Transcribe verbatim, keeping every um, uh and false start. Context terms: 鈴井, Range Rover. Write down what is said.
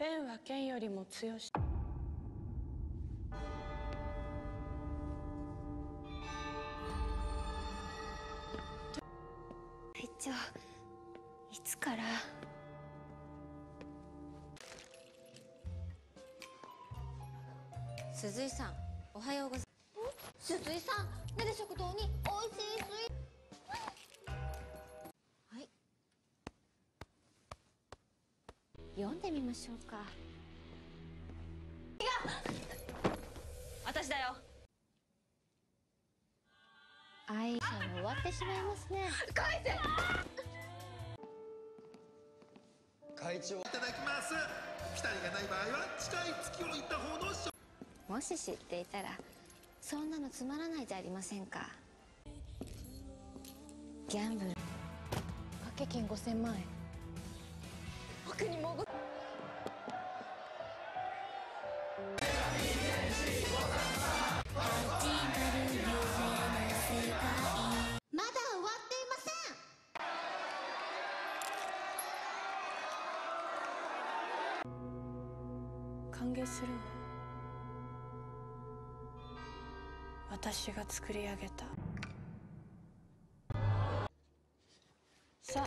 ペンは剣よりも強し。隊長、いつから？鈴井さん、おはようございます。鈴井さん、なぜ食堂においしいスイーツ。読んでみましょうか。違う、私だよ。愛者も終わってしまいますね。返せ。会長、いただきます。期待がない場合は近い月を行った方のしょ。もし知っていたらそんなのつまらないじゃありませんか。ギャンブル掛け金ごせんまんえん、僕にもご歓迎するわ。私が作り上げた。さあ。